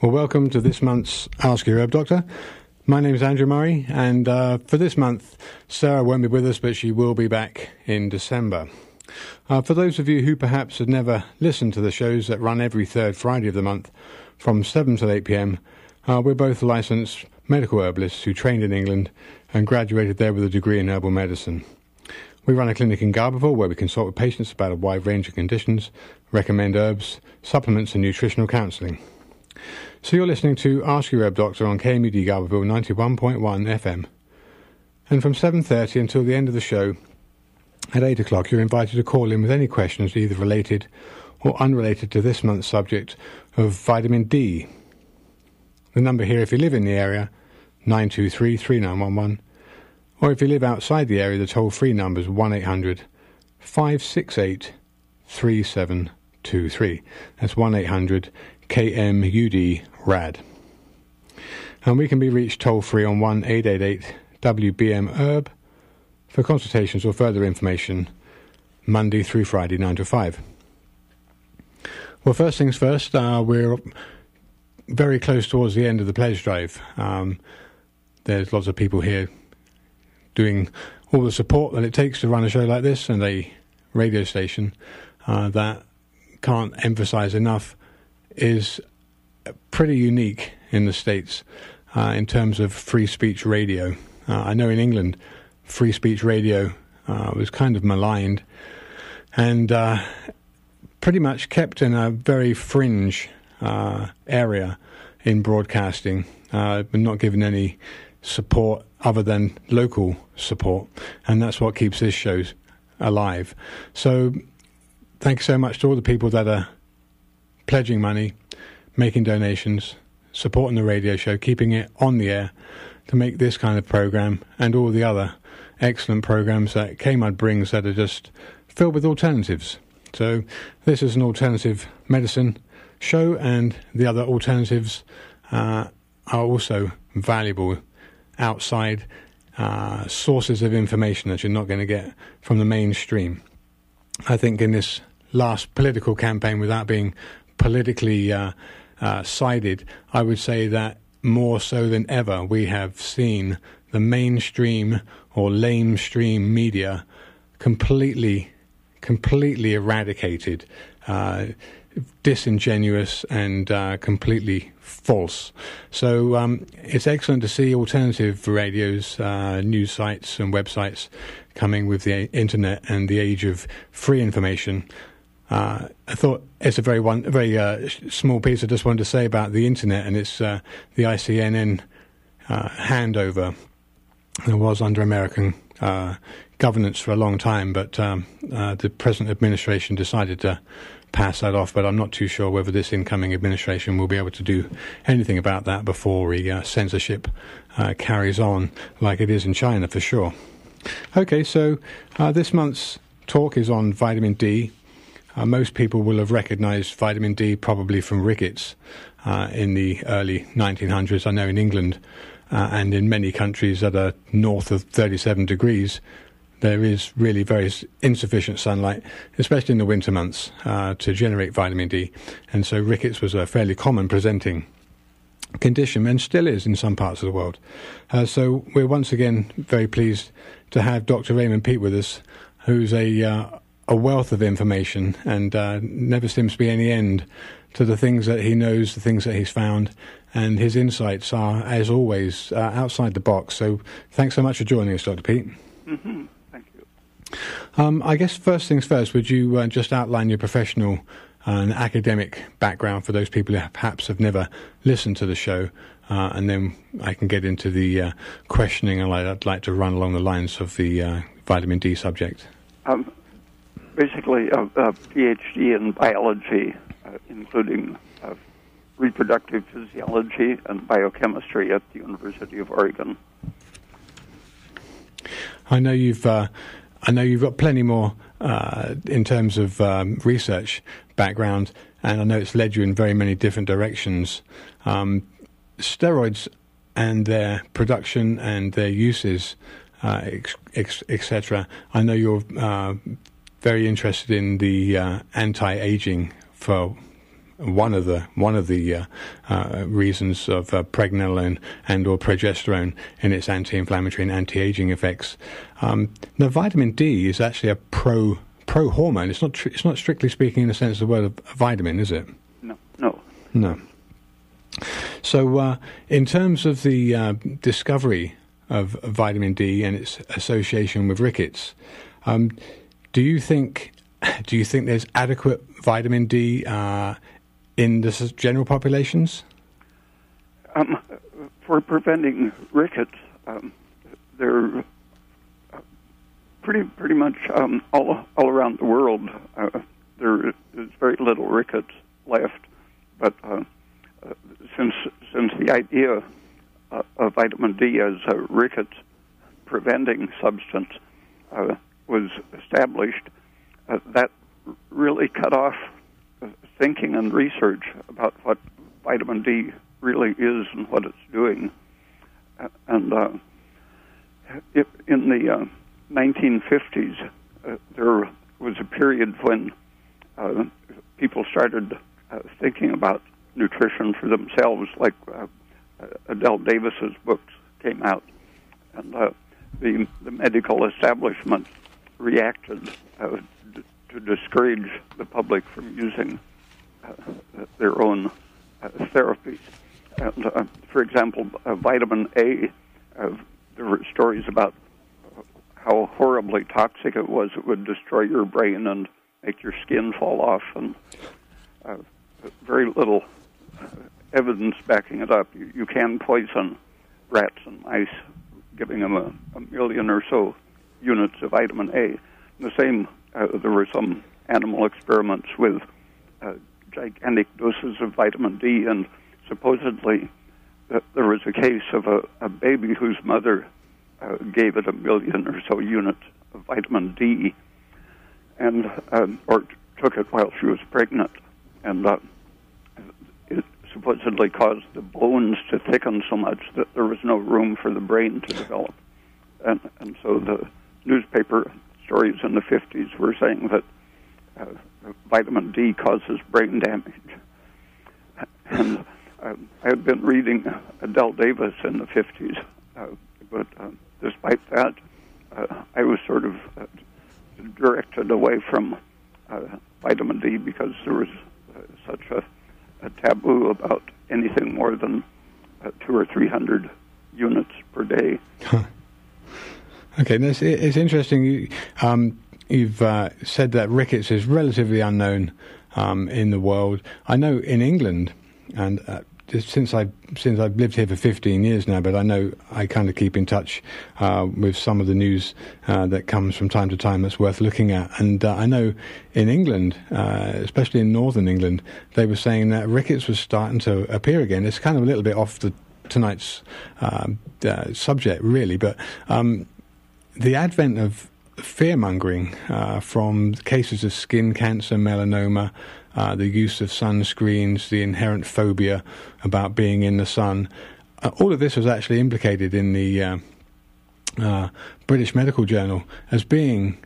Well, welcome to this month's Ask Your Herb Doctor. My name is Andrew Murray, and for this month, Sarah won't be with us, but she will be back in December. For those of you who perhaps have never listened to the shows that run every third Friday of the month from 7 till 8 p.m., we're both licensed medical herbalists who trained in England and graduated there with a degree in herbal medicine. We run a clinic in Garberville where we consult with patients about a wide range of conditions, recommend herbs, supplements and nutritional counselling. So you're listening to Ask Your Herb Doctor on KMUD Garberville 91.1 FM. And from 7:30 until the end of the show, at 8 o'clock, you're invited to call in with any questions either related or unrelated to this month's subject of vitamin D. The number here, if you live in the area, 923-3911, or if you live outside the area, the toll-free number is 1-800-568-3723. That's 1-800 KMUD-RAD. And we can be reached toll-free on 1-888-WBM-HERB for consultations or further information, Monday through Friday, 9 to 5. Well, first things first, we're very close towards the end of the pledge drive. There's lots of people here doing all the support that it takes to run a show like this and a radio station that can't emphasize enough is pretty unique in the States in terms of free speech radio. I know in England, free speech radio was kind of maligned and pretty much kept in a very fringe area in broadcasting, but not given any support other than local support, and that's what keeps this show alive. So thank you so much to all the people that are pledging money, making donations, supporting the radio show, keeping it on the air to make this kind of program and all the other excellent programs that KMUD brings that are just filled with alternatives. So this is an alternative medicine show, and the other alternatives are also valuable outside sources of information that you're not going to get from the mainstream. I think in this last political campaign, without being politically sided, I would say that more so than ever we have seen the mainstream or lamestream media completely eradicated, disingenuous and completely false. So it's excellent to see alternative radios, news sites and websites coming with the internet and the age of free information. I thought it's a very small piece I just wanted to say about the internet, and it's the ICNN handover. It was under American governance for a long time, but the present administration decided to pass that off, but I'm not too sure whether this incoming administration will be able to do anything about that before censorship carries on like it is in China for sure. Okay, so this month's talk is on vitamin D. Most people will have recognized vitamin D probably from rickets in the early 1900s. I know in England and in many countries that are north of 37 degrees, there is really very insufficient sunlight, especially in the winter months, to generate vitamin D. And so rickets was a fairly common presenting condition, and still is in some parts of the world. So we're once again very pleased to have Dr. Raymond Peat with us, who's a wealth of information, and never seems to be any end to the things that he knows, the things that he's found, and his insights are, as always, outside the box. So thanks so much for joining us, Dr. Peat. Mm-hmm. I guess first things first, would you just outline your professional and academic background for those people who perhaps have never listened to the show, and then I can get into the questioning I'd like to run along the lines of the vitamin D subject. Basically, a PhD in biology, including reproductive physiology and biochemistry at the University of Oregon. I know you've got plenty more in terms of research background, and I know it's led you in very many different directions. Steroids and their production and their uses, etc. I know you're very interested in the anti-aging for one of the reasons of pregnenolone and or progesterone in its anti-inflammatory and anti-aging effects. Now, vitamin D is actually a pro hormone. It's not it's not strictly speaking in the sense of the word of vitamin, is it? No. So, in terms of the discovery of vitamin D and its association with rickets, do you think there's adequate vitamin D in the general populations? For preventing rickets, they're pretty much all around the world. There is very little rickets left, but since the idea of vitamin D as a rickets preventing substance was established, that really cut off thinking and research about what vitamin D really is and what it's doing. In the 1950s, there was a period when people started thinking about nutrition for themselves, like Adele Davis's books came out, and the medical establishment reacted to discourage the public from using their own therapies. And, for example, vitamin A, there were stories about how horribly toxic it was. It would destroy your brain and make your skin fall off, and very little evidence backing it up. You can poison rats and mice, giving them a million or so units of vitamin A. The same, there were some animal experiments with gigantic doses of vitamin D, and supposedly there was a case of a baby whose mother gave it a million or so units of vitamin D, and or took it while she was pregnant, and it supposedly caused the bones to thicken so much that there was no room for the brain to develop. And so the newspaper stories in the 50s were saying that vitamin D causes brain damage. And I had been reading Adele Davis in the 50s, but despite that, I was sort of directed away from vitamin D because there was such a taboo about anything more than 200 or 300 units per day. Huh. Okay, it's interesting. You've said that rickets is relatively unknown in the world. I know in England, and since I've lived here for 15 years now, but I know I kind of keep in touch with some of the news that comes from time to time that's worth looking at. And I know in England, especially in northern England, they were saying that rickets was starting to appear again. It's kind of a little bit off tonight's subject, really, but the advent of fear-mongering from cases of skin cancer, melanoma, the use of sunscreens, the inherent phobia about being in the sun, all of this was actually implicated in the British Medical Journal as being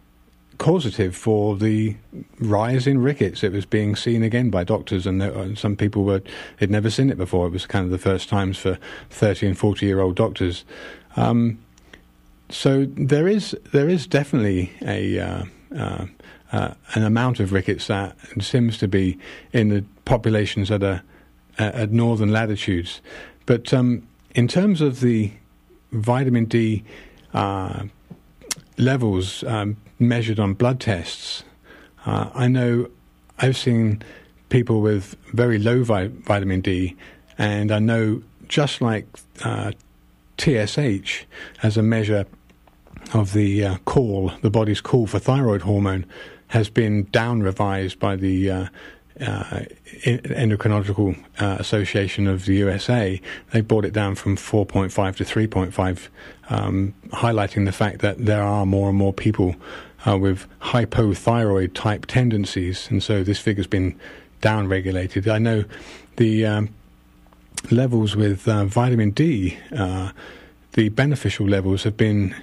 causative for the rise in rickets. It was being seen again by doctors, and some people had never seen it before. It was kind of the first times for 30- and 40-year-old doctors. So there is definitely an amount of rickets that seems to be in the populations that are at northern latitudes. But in terms of the vitamin D levels measured on blood tests, I know I've seen people with very low vitamin D, and I know just like TSH as a measure of the body's call for thyroid hormone, has been down revised by the Endocrinological Association of the USA. They brought it down from 4.5 to 3.5, highlighting the fact that there are more and more people with hypothyroid type tendencies, and so this figure's been downregulated. I know the levels with vitamin D, the beneficial levels have been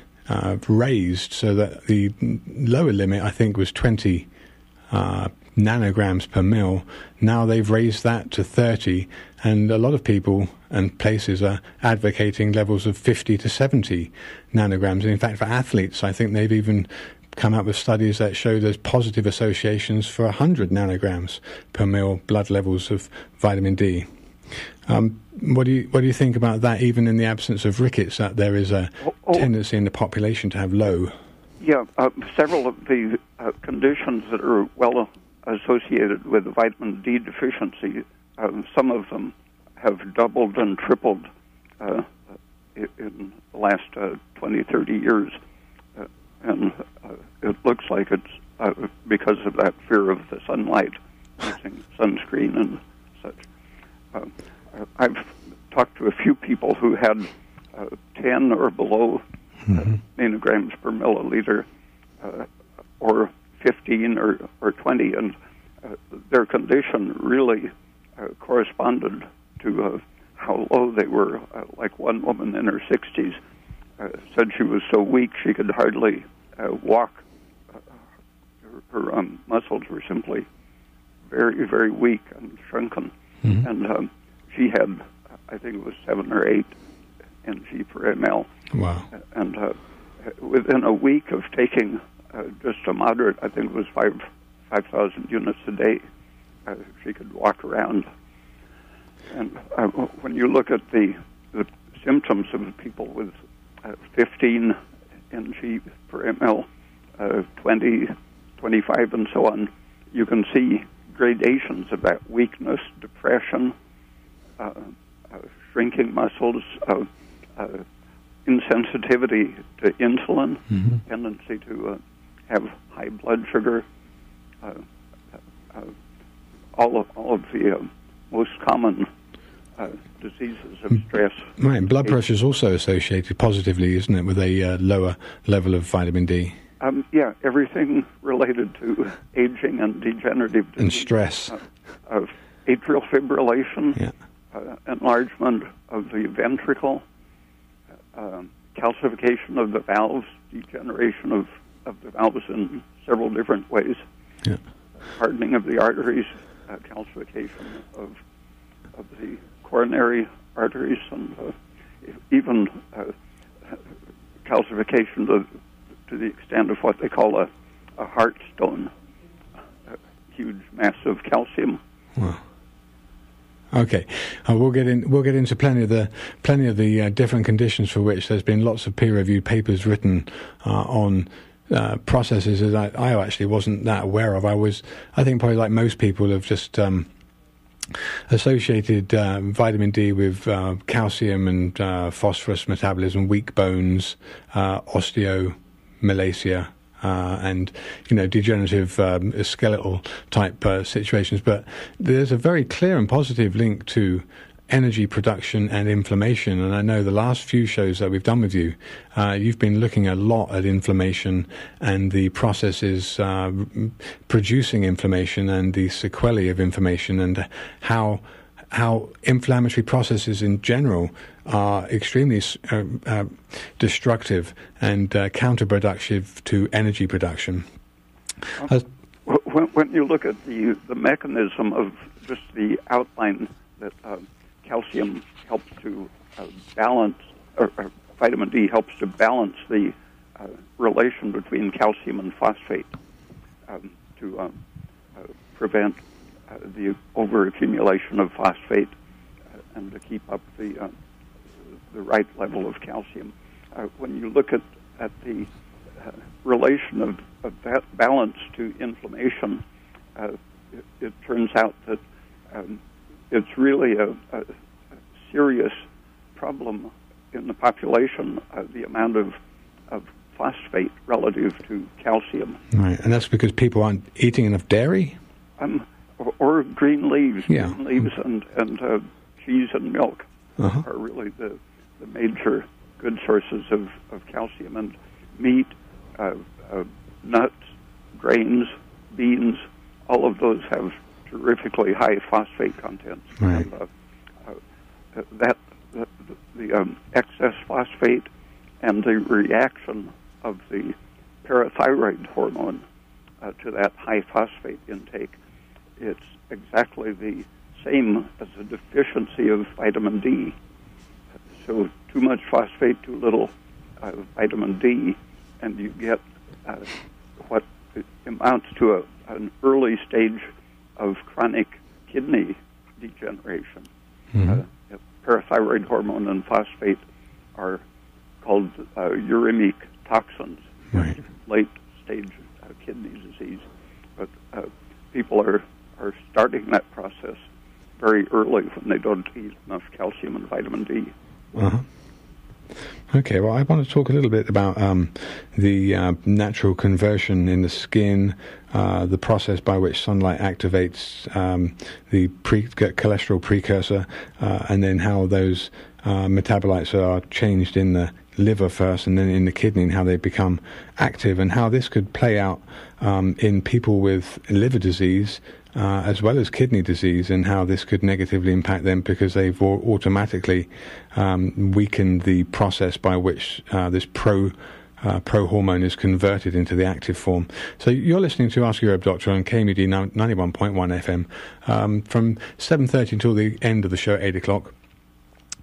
raised, so that the lower limit, I think, was 20 nanograms per mil. Now they've raised that to 30, and a lot of people and places are advocating levels of 50 to 70 nanograms. And in fact, for athletes, I think they've even come up with studies that show there's positive associations for 100 nanograms per mil blood levels of vitamin D. What do you think about that? Even in the absence of rickets, that there is a tendency in the population to have low. Yeah, several of the conditions that are well associated with vitamin D deficiency, some of them have doubled and tripled in the last 20, 30 years. And it looks like it's because of that fear of the sunlight, using sunscreen and such. I've talked to a few people who had 10 or below nanograms per milliliter, or 15 or 20, and their condition really corresponded to how low they were. Like one woman in her 60s said she was so weak she could hardly walk. Her muscles were simply very, very weak and shrunken. Mm-hmm. And she had, I think it was 7 or 8 ng per ml. Wow. And within a week of taking just a moderate, I think it was 5,000 units a day, she could walk around. And when you look at the symptoms of the people with 15 ng per ml, 20, 25, and so on, you can see gradations of that weakness, depression, shrinking muscles, insensitivity to insulin, tendency to have high blood sugar, all of the most common diseases of stress. Right, blood pressure is also associated positively, isn't it, with a lower level of vitamin D? Yeah, everything related to aging and degenerative disease. And stress. Of atrial fibrillation, enlargement of the ventricle, calcification of the valves, degeneration of the valves in several different ways, hardening of the arteries, calcification of the coronary arteries, and even calcification to the extent of what they call a heart stone, a huge mass of calcium. Wow. Okay, we'll get into plenty of the different conditions for which there's been lots of peer-reviewed papers written on processes that I actually wasn't that aware of. I think probably like most people have just associated vitamin D with calcium and phosphorus metabolism, weak bones, osteomalacia, and degenerative skeletal type situations, but there's a very clear and positive link to energy production and inflammation. And I know the last few shows that we've done with you, you've been looking a lot at inflammation and the processes producing inflammation and the sequelae of inflammation, and how inflammatory processes in general are extremely destructive and counterproductive to energy production. When you look at the mechanism of just the outline that calcium helps to balance, or vitamin D helps to balance the relation between calcium and phosphate to prevent the overaccumulation of phosphate and to keep up the right level of calcium. When you look at the relation of that balance to inflammation, it turns out that it's really a serious problem in the population, the amount of phosphate relative to calcium. Right, and that's because people aren't eating enough dairy? Or green leaves. Yeah. Green leaves and cheese and milk are really the major good sources of calcium. And meat, nuts, grains, beans, all of those have terrifically high phosphate contents. Right. And, the excess phosphate and the reaction of the parathyroid hormone to that high phosphate intake it's exactly the same as a deficiency of vitamin D. So too much phosphate, too little vitamin D, and you get what amounts to an early stage of chronic kidney degeneration. Mm-hmm. Parathyroid hormone and phosphate are called uremic toxins, right. Late-stage kidney disease. But people are starting that process very early when they don't eat enough calcium and vitamin D. Uh-huh. Okay, well, I want to talk a little bit about the natural conversion in the skin, the process by which sunlight activates the cholesterol precursor, and then how those metabolites are changed in the liver first and then in the kidney, and how they become active, and how this could play out in people with liver disease as well as kidney disease, and how this could negatively impact them because they've automatically weakened the process by which this pro-hormone is converted into the active form. So you're listening to Ask Your Herb Doctor on KMUD 91.1 FM from 7:30 until the end of the show at 8 o'clock.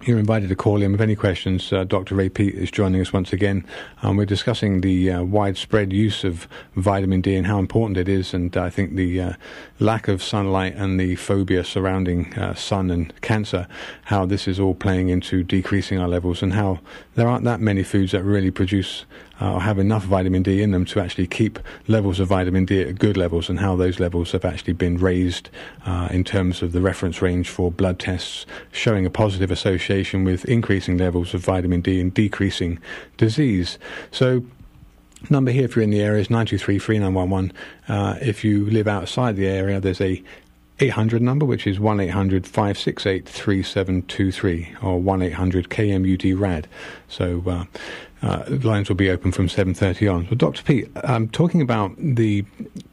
You're invited to call in with any questions. Dr. Ray Peat is joining us once again. We're discussing the widespread use of vitamin D and how important it is, and I think the lack of sunlight and the phobia surrounding sun and cancer, how this is all playing into decreasing our levels, and how there aren't that many foods that really produce or have enough vitamin D in them to actually keep levels of vitamin D at good levels, and how those levels have actually been raised in terms of the reference range for blood tests, showing a positive association with increasing levels of vitamin D and decreasing disease. So number here if you're in the area is 923-3911. If you live outside the area, there's a 800 number, which is 1-800-568-3723 or 1-800-KMUD-RAD. So lines will be open from 7:30 on. So, Dr. Peat, I'm talking about the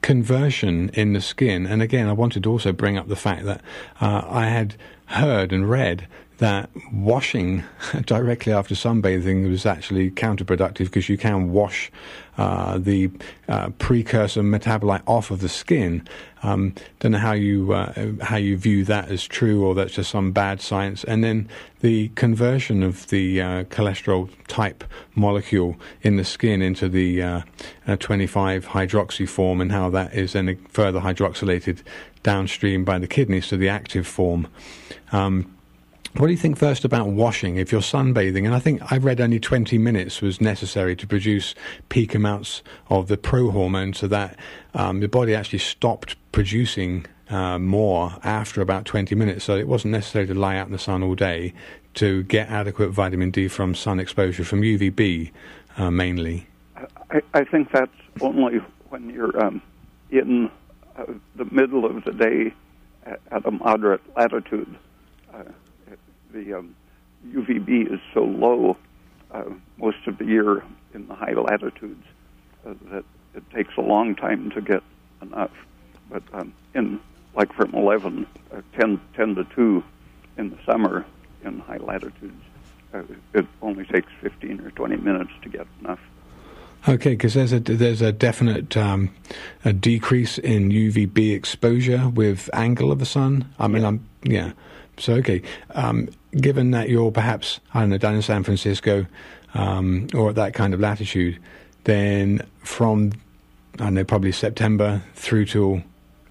conversion in the skin, and again, I wanted to also bring up the fact that I had heard and read that washing directly after sunbathing was actually counterproductive, because you can wash the precursor metabolite off of the skin. Don't know how you view that as true, or that's just some bad science. And then the conversion of the cholesterol type molecule in the skin into the 25-hydroxy form, and how that is then further hydroxylated downstream by the kidneys to the active form. What do you think first about washing if you're sunbathing? And I think I read only 20 minutes was necessary to produce peak amounts of the pro-hormone, so that the body actually stopped producing more after about 20 minutes. So it wasn't necessary to lie out in the sun all day to get adequate vitamin D from sun exposure, from UVB mainly. I think that's only when you're in the middle of the day at a moderate latitude. The UVB is so low most of the year in the high latitudes that it takes a long time to get enough. But in like from 10 to 2 in the summer in high latitudes, it only takes 15 or 20 minutes to get enough. Okay, because there's a definite a decrease in UVB exposure with angle of the sun. I mean, yeah. So, okay, given that you're perhaps, I don't know, down in San Francisco or at that kind of latitude, then from, I don't know, probably September through to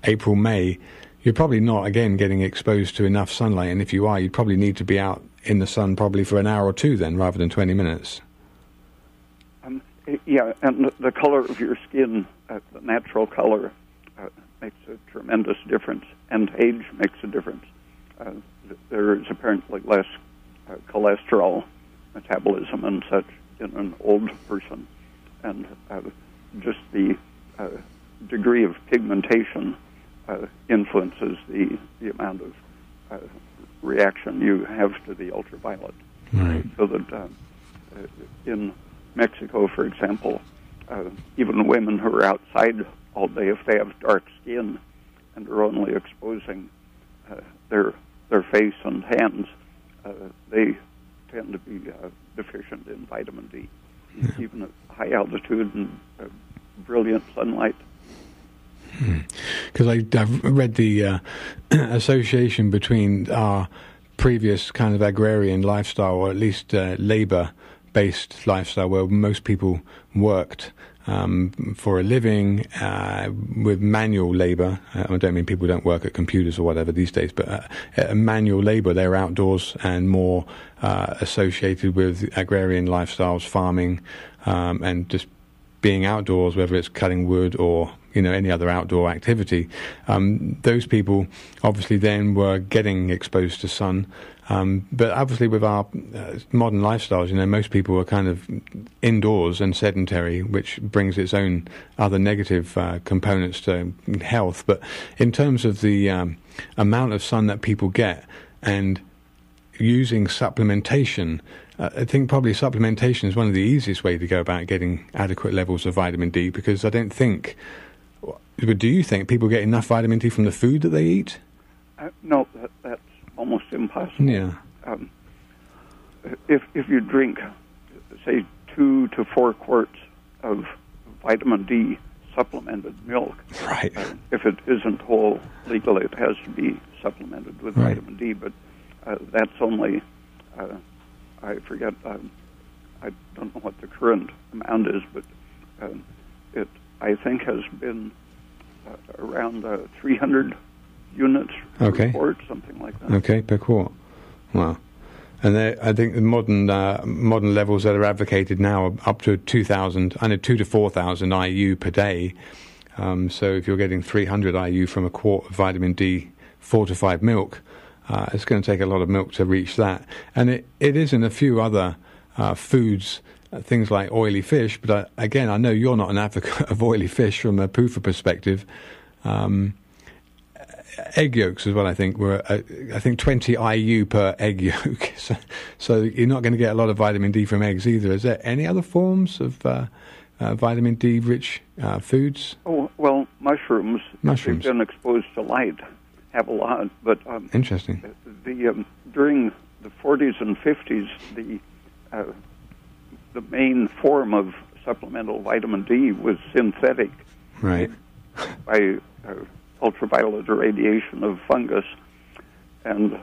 April, May, you're probably not, again, getting exposed to enough sunlight. And if you are, you'd probably need to be out in the sun probably for an hour or two then, rather than 20 minutes. Yeah, and the color of your skin, the natural color, makes a tremendous difference, and age makes a difference. There is apparently less cholesterol metabolism and such in an old person, and just the degree of pigmentation influences the amount of reaction you have to the ultraviolet. Right. So that in Mexico, for example, even women who are outside all day, if they have dark skin and are only exposing their face and hands, they tend to be deficient in vitamin D, even at high altitude and brilliant sunlight. Because I've read the association between our previous kind of agrarian lifestyle, or at least labor-based lifestyle, where most people worked for a living with manual labor. I don't mean people don't work at computers or whatever these days, but manual labor, they're outdoors and more associated with agrarian lifestyles, farming, and just being outdoors, whether it's cutting wood or any other outdoor activity. Those people obviously then were getting exposed to sun, but obviously with our modern lifestyles, most people are kind of indoors and sedentary, which brings its own other negative components to health. But in terms of the amount of sun that people get and using supplementation, I think probably supplementation is one of the easiest way to go about getting adequate levels of vitamin D, because I don't think... But do you think people get enough vitamin D from the food that they eat? No, that's almost impossible. Yeah. If you drink, say, 2 to 4 quarts of vitamin D supplemented milk, right? If it isn't whole, legally it has to be supplemented with vitamin D, but that's only, I forget, I don't know what the current amount is, but it, I think, has been around 300 units per quart, something like that. Okay, per quart. Wow. And I think the modern levels that are advocated now are up to 2,000, 2,000 to 4,000 IU per day. So if you're getting 300 IU from a quart of vitamin D fortified milk, it's going to take a lot of milk to reach that. And it is in a few other foods, things like oily fish, but again, I know you're not an advocate of oily fish from a PUFA perspective. Egg yolks as well, I think, were, I think 20 IU per egg yolk. So you're not going to get a lot of vitamin D from eggs either. Is there any other forms of vitamin D-rich foods? Oh, well, mushrooms. Mushrooms. They've been exposed to light, have a lot, but... Interesting. During the 40s and 50s, the main form of supplemental vitamin D was synthetic, right? By ultraviolet irradiation of fungus, and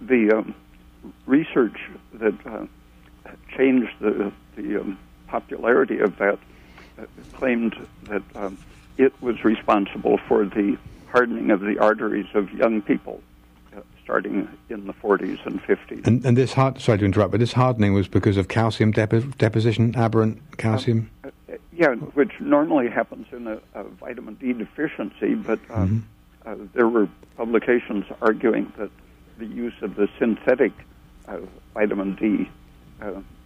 the research that changed the popularity of that claimed that it was responsible for the hardening of the arteries of young people, starting in the 40s and 50s. And this sorry to interrupt, but this hardening was because of calcium deposition, aberrant calcium? Yeah, which normally happens in a vitamin D deficiency, but there were publications arguing that the use of the synthetic vitamin D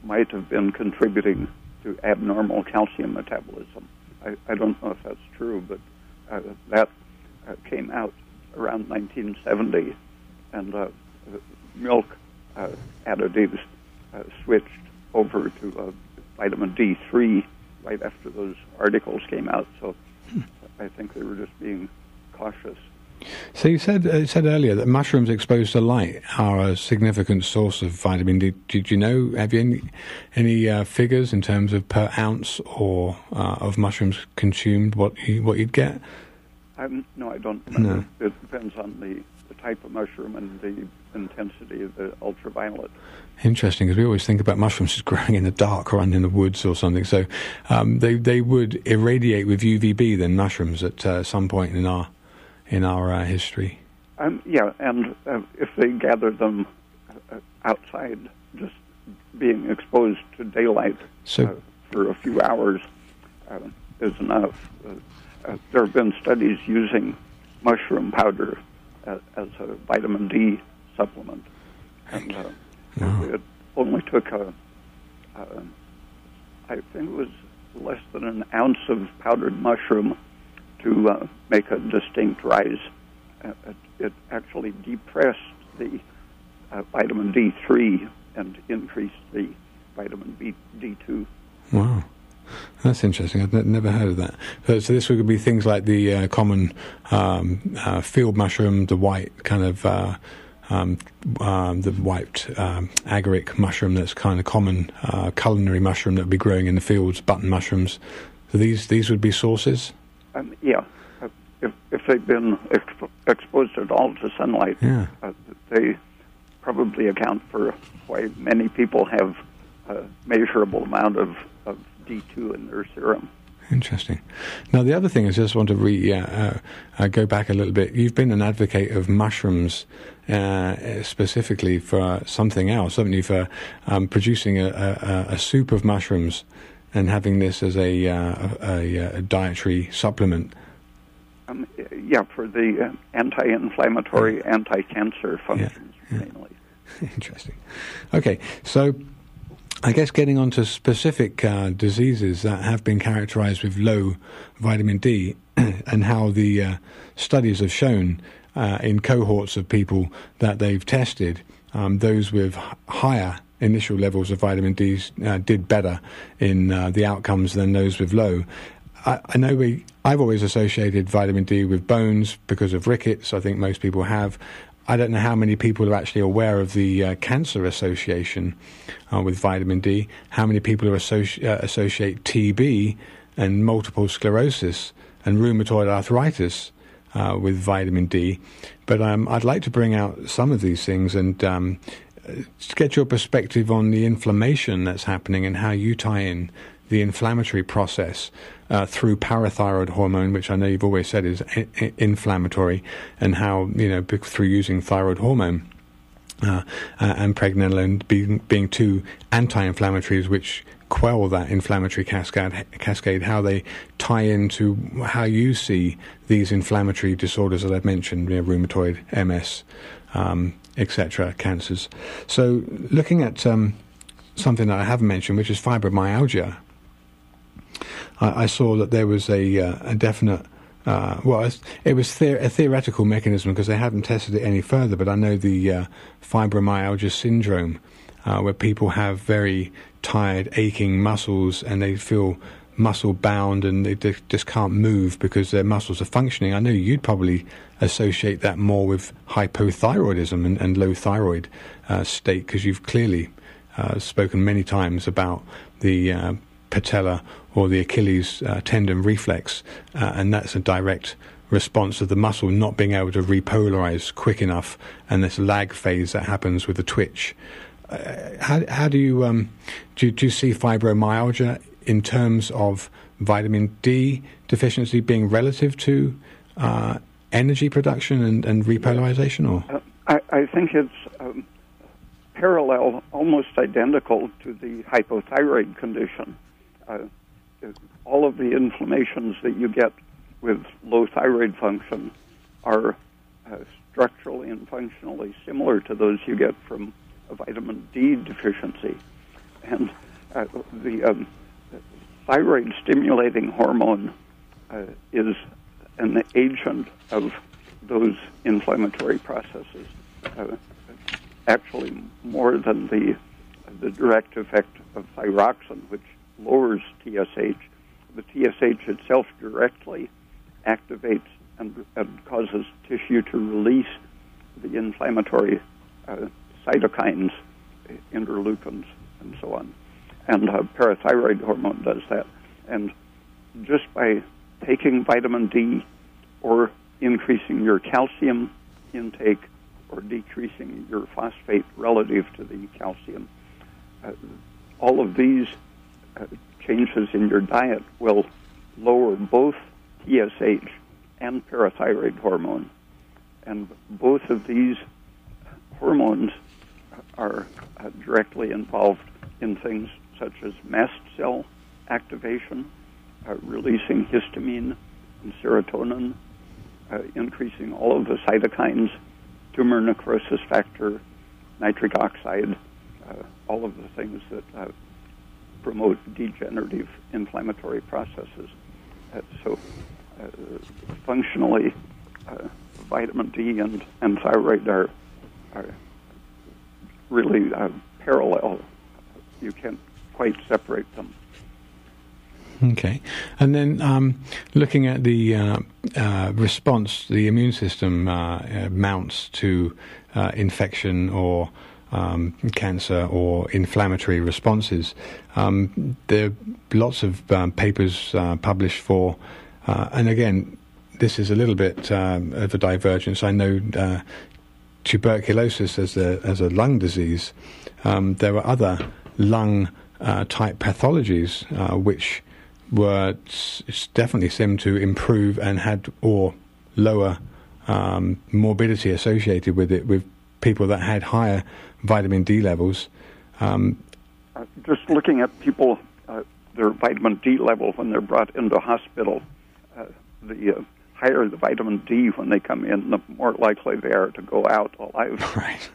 might have been contributing to abnormal calcium metabolism. I don't know if that's true, but that came out around 1970. And milk additives switched over to vitamin D3 right after those articles came out. So I think they were just being cautious. So you said earlier that mushrooms exposed to light are a significant source of vitamin D. Did you know? Have you any figures in terms of per ounce or of mushrooms consumed? What you'd get? No, I don't remember. No. It depends on the type of mushroom and the intensity of the ultraviolet. Interesting, because we always think about mushrooms as growing in the dark or in the woods or something. So they would irradiate with UVB, then, mushrooms at some point in our history. Yeah, and if they gather them outside, just being exposed to daylight for a few hours is enough. There have been studies using mushroom powder as a vitamin D supplement, and it only took I think it was less than an ounce of powdered mushroom to make a distinct rise. It actually depressed the vitamin D3 and increased the vitamin D2. Wow. That's interesting. I've never heard of that. So this would be things like the common field mushroom, the white kind of the white agaric mushroom that's kind of common culinary mushroom that would be growing in the fields, button mushrooms. So these would be sources? If they've been exposed at all to sunlight, they probably account for why many people have a measurable amount of D2 in their serum. Interesting. Now, the other thing is, I just want to go back a little bit. You've been an advocate of mushrooms specifically for something else, haven't you, for producing a soup of mushrooms and having this as a dietary supplement. For the anti-inflammatory, anti-cancer functions, mainly. Interesting. Okay, so I guess getting on to specific diseases that have been characterized with low vitamin D and how the studies have shown in cohorts of people that they've tested, those with higher initial levels of vitamin D did better in the outcomes than those with low. I know I've always associated vitamin D with bones because of rickets. I think most people have. I don't know how many people are actually aware of the cancer association with vitamin D, how many people are associate TB and multiple sclerosis and rheumatoid arthritis with vitamin D. But I'd like to bring out some of these things and get your perspective on the inflammation that's happening and how you tie in the inflammatory process through parathyroid hormone, which I know you've always said is inflammatory, and how, through using thyroid hormone and pregnenolone being two anti-inflammatories which quell that inflammatory cascade, how they tie into how you see these inflammatory disorders that I've mentioned, rheumatoid, MS, etc., cancers. So looking at something that I haven't mentioned, which is fibromyalgia, I saw that there was a definite, it was a theoretical mechanism because they haven't tested it any further, but I know the fibromyalgia syndrome, where people have very tired, aching muscles and they feel muscle-bound and they just can't move because their muscles are functioning. I know you'd probably associate that more with hypothyroidism and low thyroid state because you've clearly spoken many times about the patella or the Achilles tendon reflex, and that's a direct response of the muscle not being able to repolarize quick enough, and this lag phase that happens with the twitch. How do you do you see fibromyalgia in terms of vitamin D deficiency being relative to energy production and repolarization? Or I think it's parallel, almost identical to the hypothyroid condition. All of the inflammations that you get with low thyroid function are structurally and functionally similar to those you get from a vitamin D deficiency. And the thyroid-stimulating hormone is an agent of those inflammatory processes, actually more than the direct effect of thyroxine, which lowers TSH. The TSH itself directly activates and causes tissue to release the inflammatory cytokines, interleukins, and so on. And parathyroid hormone does that. And just by taking vitamin D or increasing your calcium intake or decreasing your phosphate relative to the calcium, all of these changes in your diet will lower both TSH and parathyroid hormone. And both of these hormones are directly involved in things such as mast cell activation, releasing histamine and serotonin, increasing all of the cytokines, tumor necrosis factor, nitric oxide, all of the things that promote degenerative inflammatory processes. So functionally, vitamin D and thyroid are really parallel. You can't quite separate them. Okay. And then looking at the response the immune system mounts to infection or cancer or inflammatory responses. There are lots of papers published for And again, this is a little bit of a divergence. I know tuberculosis as a lung disease. There were other lung type pathologies which were definitely seemed to improve and had or lower morbidity associated with it, with people that had higher vitamin D levels. Just looking at people, their vitamin D level when they're brought into hospital, the higher the vitamin D when they come in, the more likely they are to go out alive. Right.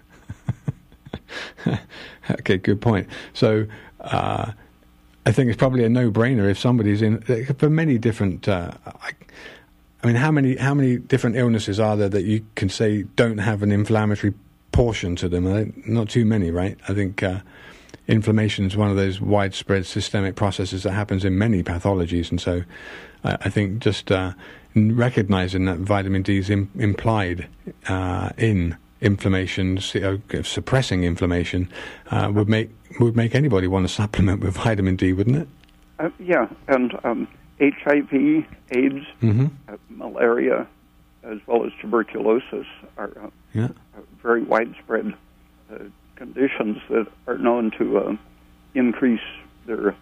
Okay, good point. So I think it's probably a no-brainer if somebody's in for many different. I mean, how many different illnesses are there that you can say don't have an inflammatory portion to them? Not too many, right? I think inflammation is one of those widespread systemic processes that happens in many pathologies, and so I think just recognizing that vitamin D is implied in inflammation, suppressing inflammation, would make anybody want to supplement with vitamin D, wouldn't it? Yeah, and HIV, AIDS, malaria, as well as tuberculosis are very widespread conditions that are known to increase their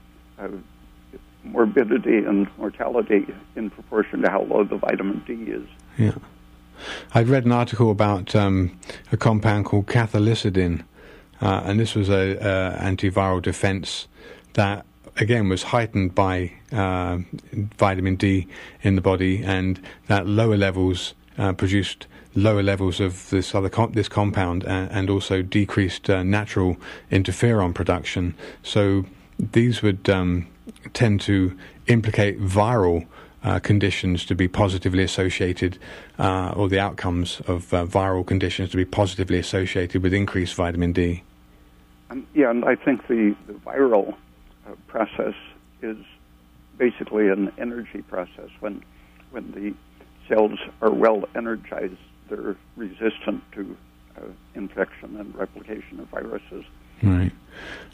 morbidity and mortality in proportion to how low the vitamin D is. Yeah. I'd read an article about a compound called cathelicidin, and this was an antiviral defense that, again, was heightened by vitamin D in the body, and that lower levels produced lower levels of this other this compound, and also decreased natural interferon production. So these would tend to implicate viral conditions to be positively associated, or the outcomes of viral conditions to be positively associated with increased vitamin D. Yeah, and I think the viral process is basically an energy process. When the cells are well energized, they're resistant to infection and replication of viruses. Right.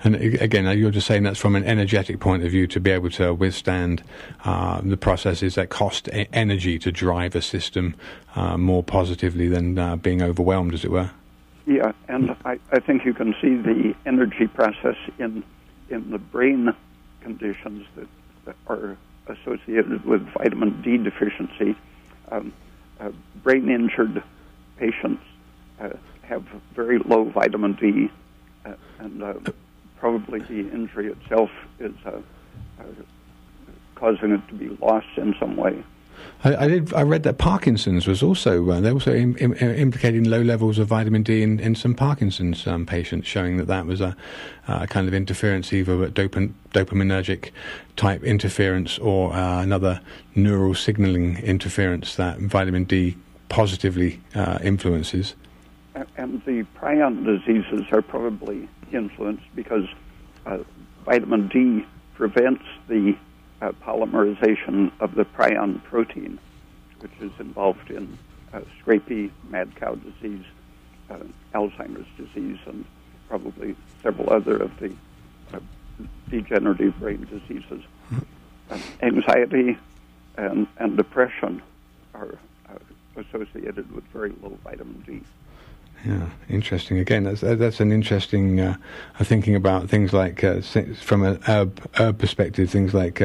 And again, you're just saying that's from an energetic point of view, to be able to withstand the processes that cost energy to drive a system more positively than being overwhelmed, as it were. Yeah, and I think you can see the energy process in the brain conditions that are associated with vitamin D deficiency. Brain-injured patients have very low vitamin D, and probably the injury itself is causing it to be lost in some way. I read that Parkinson's was also they're also implicating low levels of vitamin D in some Parkinson's patients, showing that was a kind of interference, either dopaminergic type interference or another neural signaling interference that vitamin D positively influences. And the prion diseases are probably influenced because vitamin D prevents the polymerization of the prion protein, which is involved in scrapie, mad cow disease, Alzheimer's disease, and probably several other of the degenerative brain diseases. Anxiety and depression are associated with very low vitamin D. Yeah, interesting. Again, that's an interesting thinking about things like from an herb perspective, things like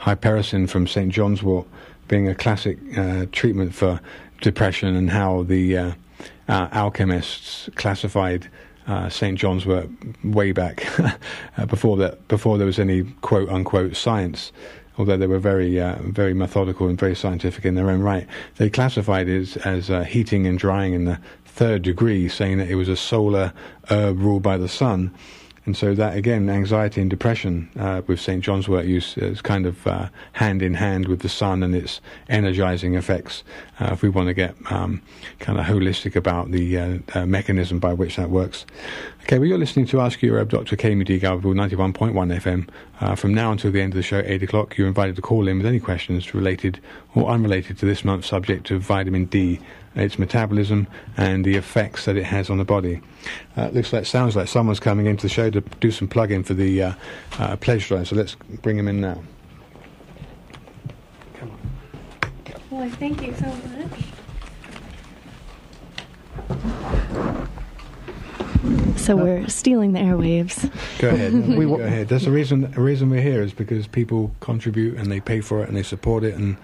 hypericin from St. John's Wort being a classic treatment for depression, and how the alchemists classified St. John's Wort way back before there was any quote unquote science. Although they were very, very methodical and very scientific in their own right, they classified it as heating and drying in the third degree, saying that it was a solar herb ruled by the sun. And so that, again, anxiety and depression with St. John's Wort use is kind of hand in hand with the sun and its energizing effects, if we want to get kind of holistic about the mechanism by which that works. Okay, well, you're listening to Ask Your Herb Doctor, KMUD Garberville 91.1 FM. From now until the end of the show, 8 o'clock, you're invited to call in with any questions related or unrelated to this month's subject of vitamin D, its metabolism, and the effects that it has on the body. Sounds like someone's coming into the show to do some plug-in for the pledge drive, so let's bring him in now. Come on. Thank you so much. So we're stealing the airwaves. Go ahead. No, we go ahead. That's the reason we're here is because people contribute and they pay for it and they support it, and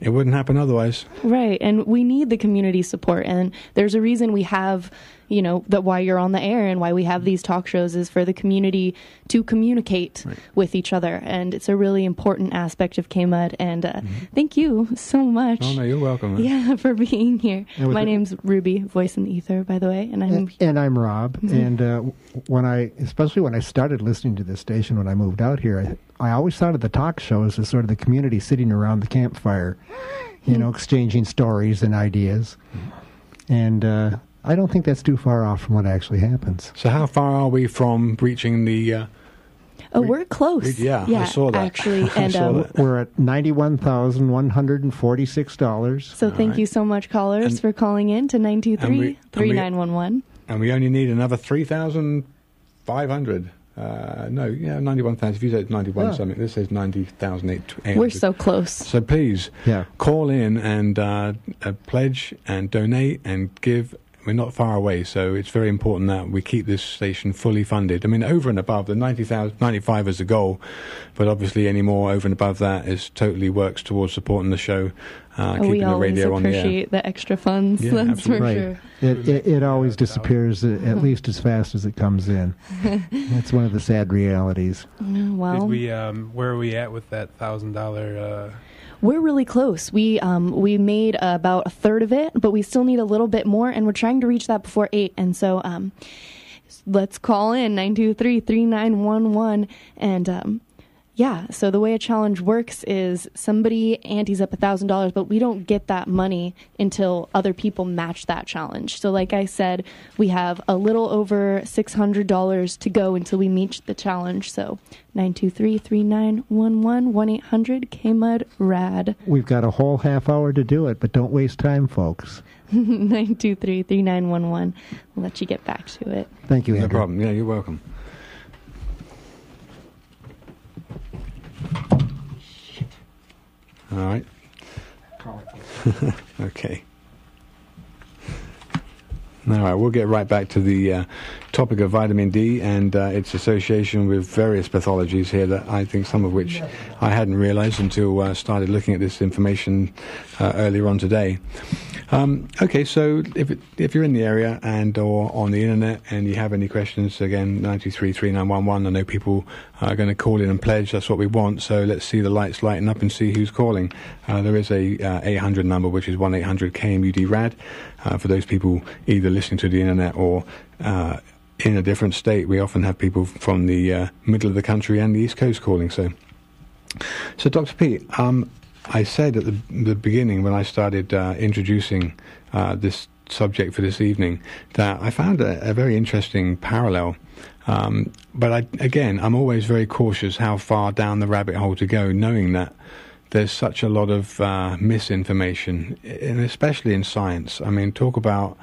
it wouldn't happen otherwise. Right, and we need the community support, and there's a reason we have, you know, that why you're on the air and why we have these talk shows is for the community to communicate with each other, and it's a really important aspect of KMUD, and thank you so much. Oh, no, you're welcome. Yeah, for being here. My name's Ruby, Voice in the Ether, by the way, and I'm Rob, and especially when I started listening to this station when I moved out here, I always thought of the talk shows as sort of the community sitting around the campfire, you know, exchanging stories and ideas. And I don't think that's too far off from what actually happens. So how far are we from reaching the... we're close. I saw that. Actually, and we're at $91,146. So thank you so much, callers, for calling in to 923-3911. And we only need another 3,500. No, yeah, 91,000. If you said 91 something, this says 90,800. We're so close. So please call in and pledge and donate and give. We're not far away, so it's very important that we keep this station fully funded. I mean, over and above the 95 is the goal, but obviously any more over and above that is totally works towards supporting the show, keeping the radio on the air. We always appreciate the extra funds, that's for sure. It always disappears at least as fast as it comes in. That's one of the sad realities. Well, did we, where are we at with that $1,000... We're really close. We made about a third of it, but we still need a little bit more, and we're trying to reach that before 8. And so let's call in 923-3911. And so the way a challenge works is somebody antes up $1,000, but we don't get that money until other people match that challenge. So like I said, we have a little over $600 to go until we meet the challenge. So 923-3911, 1-800-KMUD-RAD. We've got a whole half hour to do it, but don't waste time, folks. 923-3911. We'll let you get back to it. Thank you, Andrew. No problem. Yeah, you're welcome. All right. Okay. All right, we'll get right back to the topic of vitamin D and its association with various pathologies here that I think some of which I hadn't realized until I started looking at this information earlier on today. Okay, so if you're in the area and or on the internet and you have any questions, again, 923-3911. I know people are going to call in and pledge. That's what we want. So let's see the lights lighten up and see who's calling. There is a 800 number, which is 1-800-KMUD-RAD. For those people either listening to the internet or in a different state, we often have people from the middle of the country and the East Coast calling. So Dr. Peat, I said at the beginning when I started introducing this subject for this evening that I found a very interesting parallel. But I'm always very cautious how far down the rabbit hole to go, knowing that there's such a lot of misinformation, and especially in science. I mean, talk about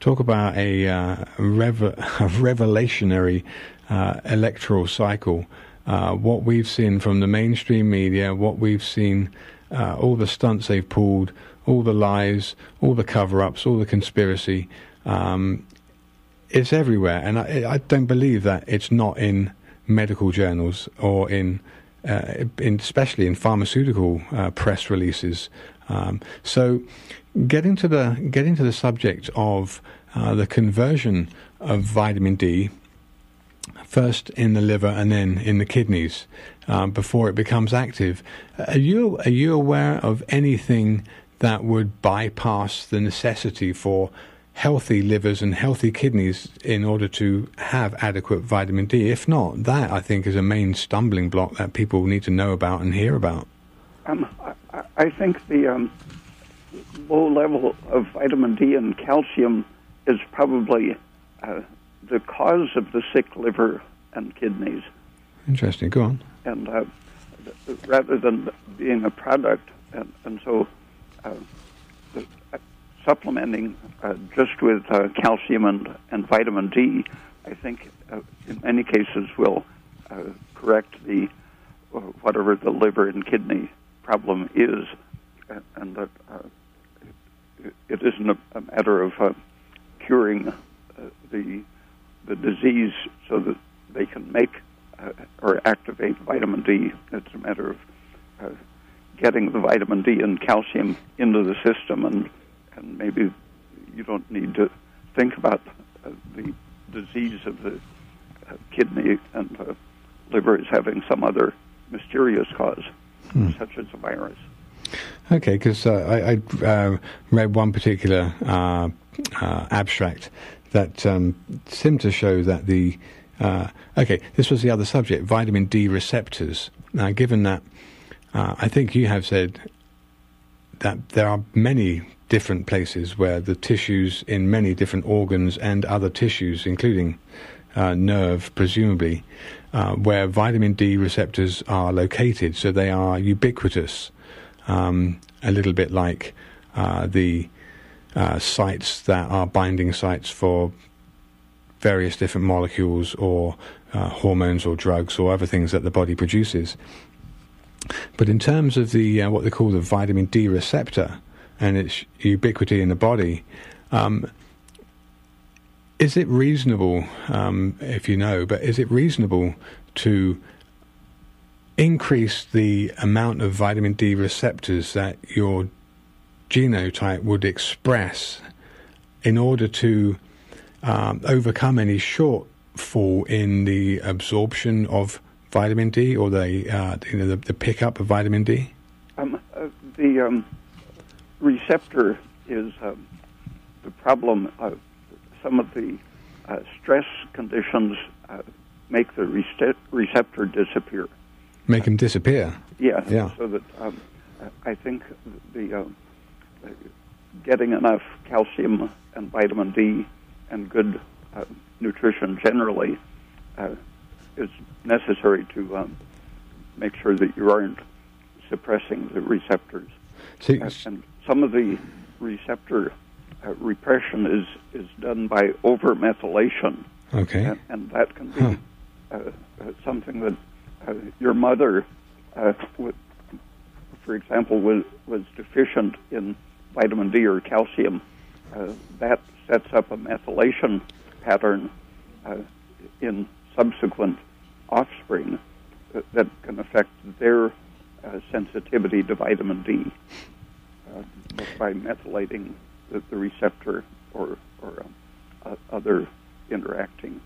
a revelationary electoral cycle. What we've seen from the mainstream media, what we've seen, all the stunts they've pulled, all the lies, all the cover-ups, all the conspiracy. It's everywhere, and I don't believe that it's not in medical journals or especially in pharmaceutical press releases. So getting to the subject of the conversion of vitamin D, first in the liver and then in the kidneys before it becomes active. Are you aware of anything that would bypass the necessity for healthy livers and healthy kidneys in order to have adequate vitamin D? If not, that I think is a main stumbling block that people need to know about and hear about. I think the low level of vitamin D and calcium is probably the cause of the sick liver and kidneys. Interesting. Go on. And rather than being a product, and so. Supplementing just with calcium and vitamin D, I think in many cases will correct whatever the liver and kidney problem is. and that it isn't a matter of curing the disease so that they can make or activate vitamin D. It's a matter of getting the vitamin D and calcium into the system, and maybe you don't need to think about the disease of the kidney and liver as having some other mysterious cause, such as a virus. Okay, because I read one particular abstract that seemed to show that the... okay, this was the other subject, vitamin D receptors. Now, given that, I think you have said that there are many different places where the tissues in many different organs and other tissues, including nerve, presumably, where vitamin D receptors are located, so they are ubiquitous, a little bit like the sites that are binding sites for various different molecules or hormones or drugs or other things that the body produces. But in terms of the what they call the vitamin D receptor and its ubiquity in the body, is it reasonable, if you know, but is it reasonable to increase the amount of vitamin D receptors that your genotype would express in order to overcome any shortfall in the absorption of vitamin D, or the pickup of vitamin D? The receptor is the problem. Some of the stress conditions make the receptor disappear. Make them disappear? Yeah. So that I think the getting enough calcium and vitamin D and good nutrition generally is necessary to make sure that you aren't suppressing the receptors. And some of the receptor repression is done by overmethylation. Okay. And that can be something that your mother, for example, was deficient in vitamin D or calcium. That sets up a methylation pattern in subsequent offspring that can affect their sensitivity to vitamin D by methylating the receptor or other interacting.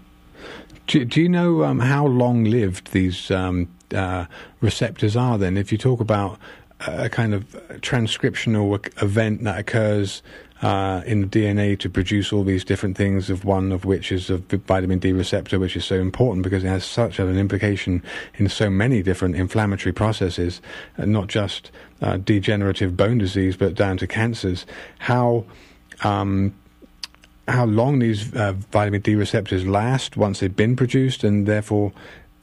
Do you know how long-lived these receptors are then? If you talk about a kind of transcriptional event that occurs in the DNA to produce all these different things, of one of which is a vitamin D receptor, which is so important because it has such an implication in so many different inflammatory processes, not just degenerative bone disease, but down to cancers. How long these vitamin D receptors last once they've been produced, and therefore,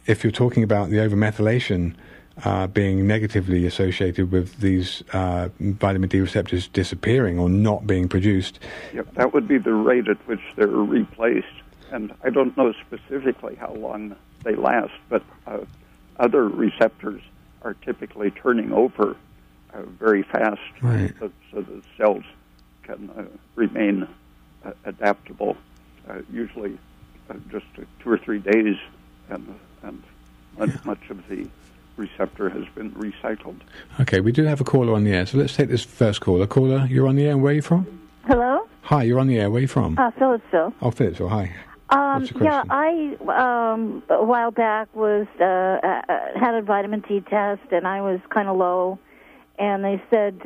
if you're talking about the overmethylation being negatively associated with these vitamin D receptors disappearing or not being produced. Yep, that would be the rate at which they're replaced. And I don't know specifically how long they last, but other receptors are typically turning over very fast, right, so the cells can remain adaptable, usually just 2 or 3 days, and much of the receptor has been recycled. Okay, we do have a caller on the air, so let's take this first caller. Caller, you're on the air. Where are you from? Hello? Hi, you're on the air. Where are you from? Phillipsville. Oh, Phillipsville, hi. Yeah, I, a while back, had a vitamin D test, and I was kind of low, and they said,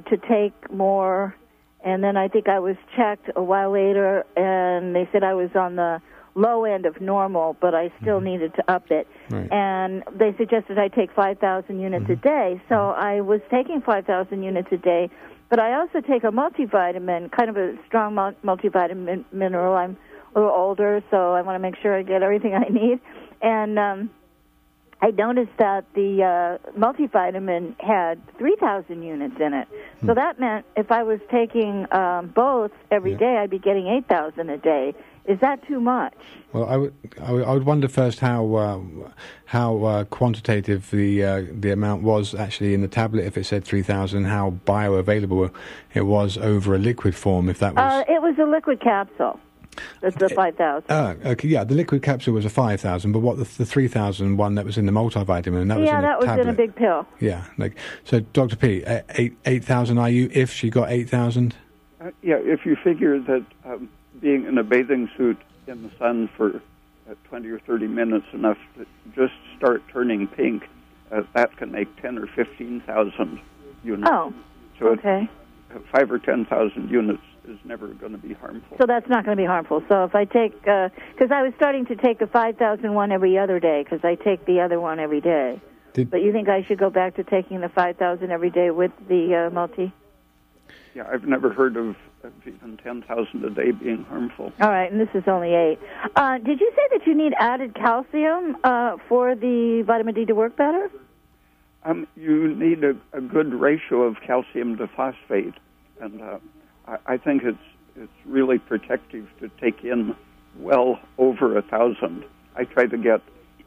to take more, and then I think I was checked a while later, and they said I was on the low end of normal, but I still needed to up it. Right. And they suggested I take 5,000 units a day. So I was taking 5,000 units a day, but I also take a multivitamin, kind of a strong multivitamin mineral. I'm a little older, so I want to make sure I get everything I need. And I noticed that the multivitamin had 3,000 units in it. So that meant if I was taking both every day, I'd be getting 8,000 a day Is that too much? Well, I would wonder first how quantitative the amount was actually in the tablet. If it said 3,000, how bioavailable it was over a liquid form. If that was it was a liquid capsule. That's the 5,000. Okay, yeah, the liquid capsule was a 5,000, but what the 3,000 one that was in the multivitamin, that was in a tablet. Yeah, that was in a big pill. Yeah, like so, Dr. Peat, 8,000 IU if she got 8,000. Yeah, if you figure that being in a bathing suit in the sun for 20 or 30 minutes enough to just start turning pink, that can make 10 or 15,000 units. Oh, so okay. 5 or 10,000 units is never going to be harmful. So that's not going to be harmful. So if I take, because I was starting to take the 5,000 one every other day, because I take the other one every day. But you think I should go back to taking the 5,000 every day with the multi? Yeah, I've never heard of even 10,000 a day being harmful. All right, and this is only 8. Did you say that you need added calcium for the vitamin D to work better? You need a good ratio of calcium to phosphate, and I think it's really protective to take in well over 1,000. I try to get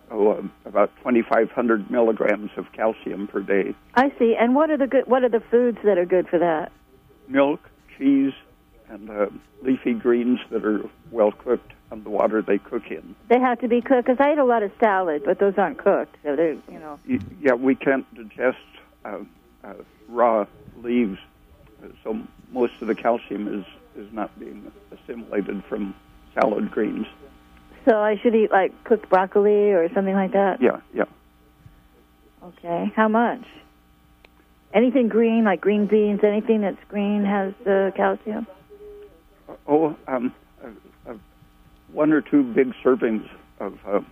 about 2,500 milligrams of calcium per day. I see. And what are the foods that are good for that? Milk, cheese, and leafy greens that are well cooked, and the water they cook in. They have to be cooked, because I eat a lot of salad, but those aren't cooked. So they're, you know. Yeah, we can't digest raw leaves, so most of the calcium is not being assimilated from salad greens. So I should eat, like, cooked broccoli or something like that? Yeah, yeah. Okay. How much? Anything green, like green beans, anything that's green has calcium? Oh, 1 or 2 big servings of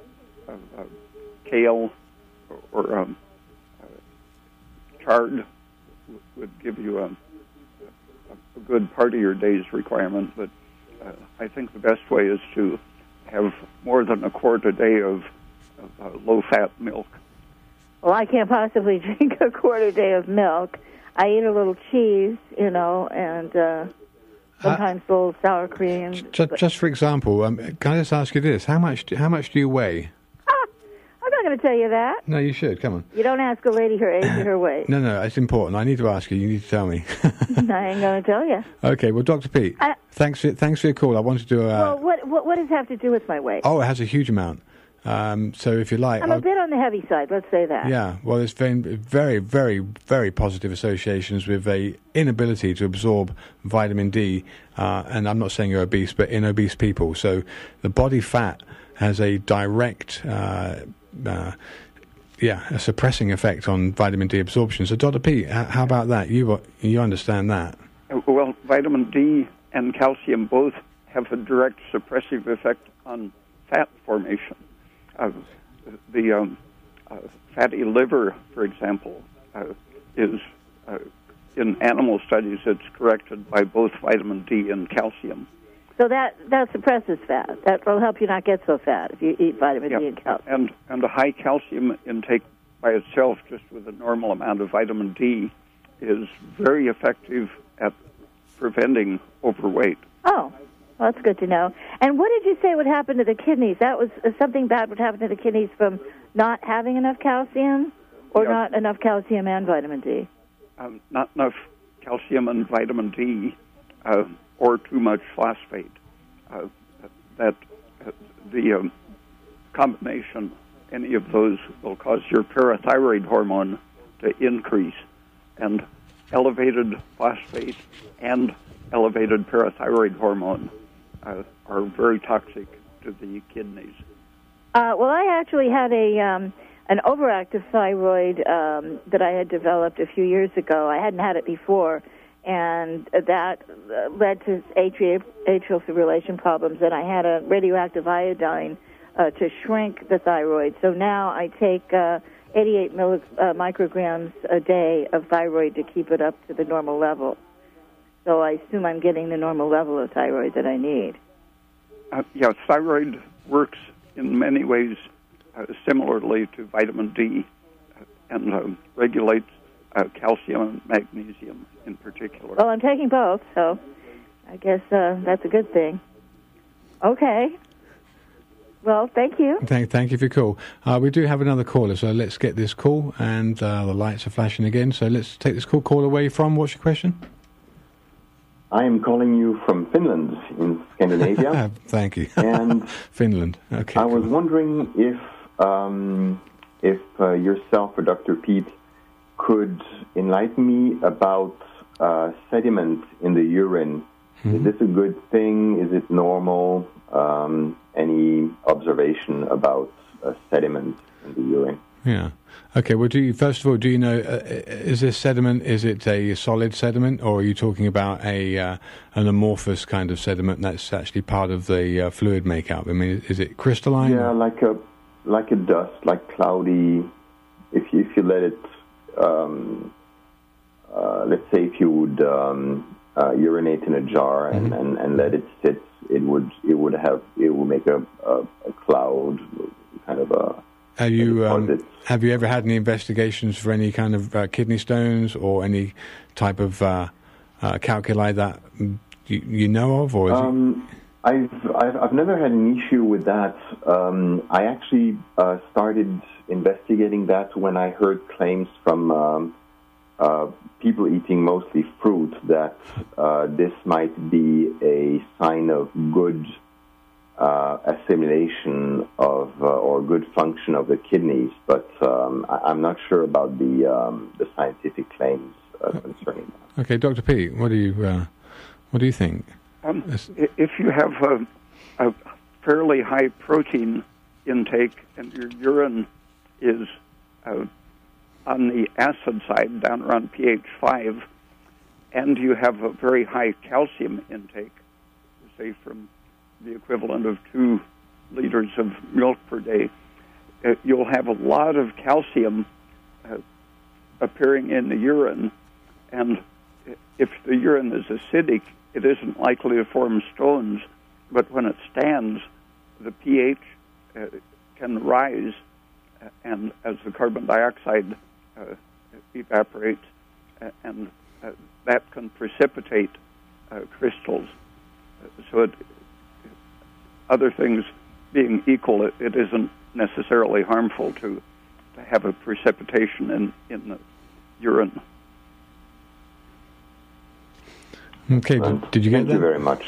kale or chard would give you a good part of your day's requirement, but I think the best way is to have more than a quart a day of low-fat milk. Well, I can't possibly drink a quart a day of milk. I eat a little cheese, you know, and sometimes a little sour cream. Just for example, can I just ask you this? How much do you weigh? I'm not going to tell you that. No, you should. Come on. You don't ask a lady her age or her weight. No, it's important. I need to ask you. You need to tell me. I ain't going to tell you. Okay, well, Dr. Peat, thanks for your call. I wanted to... Well, what does it have to do with my weight? Oh, it has a huge amount. So if you like... I'm a bit on the heavy side, let's say that. Yeah, well, there's been very, very, very positive associations with a inability to absorb vitamin D, and I'm not saying you're obese, but in obese people. So the body fat has a direct, a suppressing effect on vitamin D absorption. So Dr. Peat, how about that? You understand that? Well, vitamin D and calcium both have a direct suppressive effect on fat formation. The fatty liver, for example, is in animal studies, it's corrected by both vitamin D and calcium. So that suppresses fat. That will help you not get so fat if you eat vitamin D and calcium. And a high calcium intake by itself, just with a normal amount of vitamin D, is very effective at preventing overweight. Oh. Well, that's good to know. And what did you say would happen to the kidneys? That was something bad would happen to the kidneys from not having enough calcium, or not enough calcium and vitamin D? Not enough calcium and vitamin D, or too much phosphate. The combination, any of those, will cause your parathyroid hormone to increase. And elevated phosphate and elevated parathyroid hormone are very toxic to the kidneys. Well, I actually had an overactive thyroid that I had developed a few years ago. I hadn't had it before, and that led to atrial fibrillation problems, and I had a radioactive iodine to shrink the thyroid. So now I take 88 micrograms a day of thyroid to keep it up to the normal level. So I assume I'm getting the normal level of thyroid that I need. Yeah, thyroid works in many ways similarly to vitamin D, and regulates calcium and magnesium in particular. Well, I'm taking both, so I guess that's a good thing. Okay. Well, thank you. Thank you for your call. We do have another caller, so let's get this call, and the lights are flashing again, so let's take this call. Caller, where are you from? What's your question? I am calling you from Finland in Scandinavia. Thank you. And Finland. Okay. I was wondering if yourself or Dr. Peat could enlighten me about sediment in the urine. Mm-hmm. Is this a good thing? Is it normal? Any observation about sediment in the urine? Yeah. Okay. Well, first of all, do you know, is this sediment? Is it a solid sediment, or are you talking about an amorphous kind of sediment that's actually part of the fluid makeup? I mean, is it crystalline? Yeah, like a dust, like cloudy. If you let it, let's say, if you would urinate in a jar and, mm-hmm. and let it sit, it would make a cloud, kind of a. Have you ever had any investigations for any kind of kidney stones or any type of calculi that you know of? Or I've never had an issue with that. I actually started investigating that when I heard claims from people eating mostly fruit that this might be a sign of good assimilation of or good function of the kidneys, but I'm not sure about the scientific claims concerning that. Okay, Dr. Peat, what do you think? If you have a fairly high protein intake and your urine is on the acid side, down around pH 5, and you have a very high calcium intake, say from the equivalent of 2 liters of milk per day, you'll have a lot of calcium appearing in the urine, and if the urine is acidic, it isn't likely to form stones, but when it stands, the pH can rise, and as the carbon dioxide evaporates, and that can precipitate crystals. So other things being equal, it isn't necessarily harmful to have a precipitation in the urine. Okay, did you get that? Thank you very much.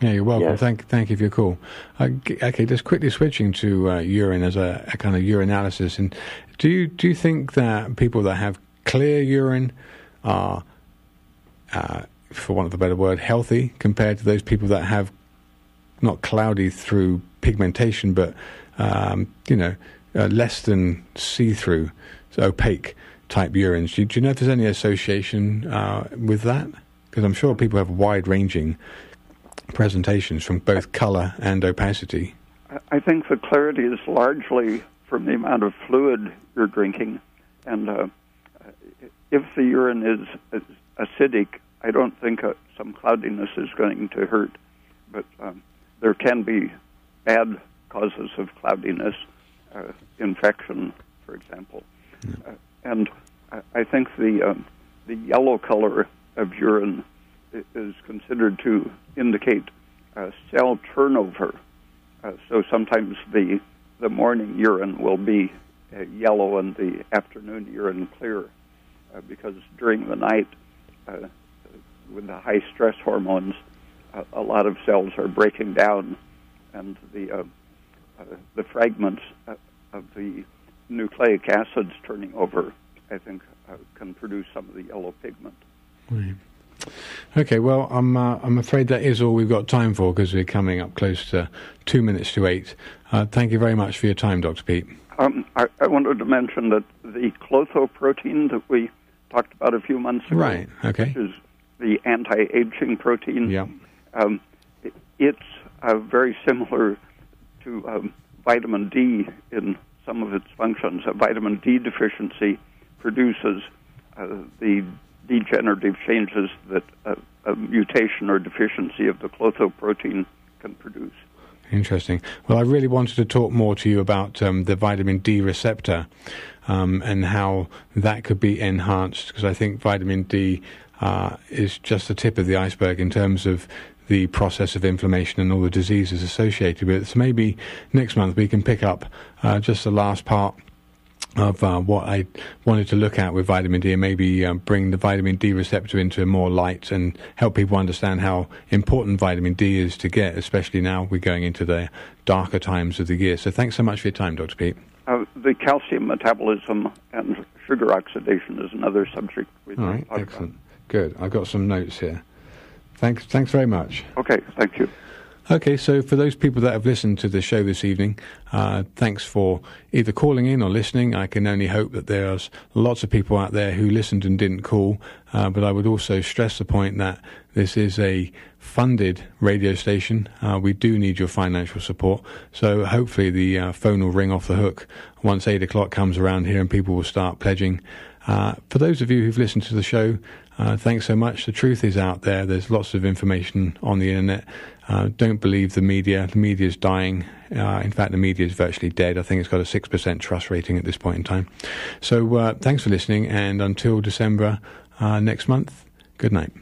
Yeah, you're welcome. Yes. Thank you for your call. Okay, just quickly switching to urine as a kind of urinalysis. And do you think that people that have clear urine are, for want of a better word, healthy compared to those people that have not cloudy through pigmentation, but less than see-through, so opaque type urines? Do you know if there's any association with that? Because I'm sure people have wide-ranging presentations from both color and opacity. I think the clarity is largely from the amount of fluid you're drinking, and if the urine is acidic, I don't think some cloudiness is going to hurt, but there can be bad causes of cloudiness, infection, for example. Yeah. And I think the yellow color of urine is considered to indicate cell turnover. So sometimes the morning urine will be yellow and the afternoon urine clear, because during the night, with the high stress hormones, a lot of cells are breaking down, and the fragments of the nucleic acids turning over, I think, can produce some of the yellow pigment. Right. Okay, well, I'm afraid that is all we've got time for, because we're coming up close to 8:02. Thank you very much for your time, Dr. Peat. I wanted to mention that the clotho protein that we talked about a few months ago, right, okay, which is the anti-aging protein, yeah. It's very similar to vitamin D in some of its functions. A vitamin D deficiency produces the degenerative changes that a mutation or deficiency of the clotho protein can produce. Interesting. Well, I really wanted to talk more to you about the vitamin D receptor and how that could be enhanced, because I think vitamin D is just the tip of the iceberg in terms of the process of inflammation and all the diseases associated with it. So maybe next month we can pick up just the last part of what I wanted to look at with vitamin D, and maybe bring the vitamin D receptor into more light and help people understand how important vitamin D is to get, especially now we're going into the darker times of the year. So thanks so much for your time, Dr. Peat. The calcium metabolism and sugar oxidation is another subject we can talk about. Excellent. Good. I've got some notes here. Thanks very much. Okay, thank you. Okay, so for those people that have listened to the show this evening, thanks for either calling in or listening. I can only hope that there's lots of people out there who listened and didn't call, but I would also stress the point that this is a funded radio station. We do need your financial support, so hopefully the phone will ring off the hook once 8 o'clock comes around here and people will start pledging. For those of you who've listened to the show, thanks so much. The truth is out there. There's lots of information on the internet. Don't believe the media. The media's dying. In fact, the media is virtually dead. I think it's got a 6% trust rating at this point in time. So thanks for listening, and until December next month, good night.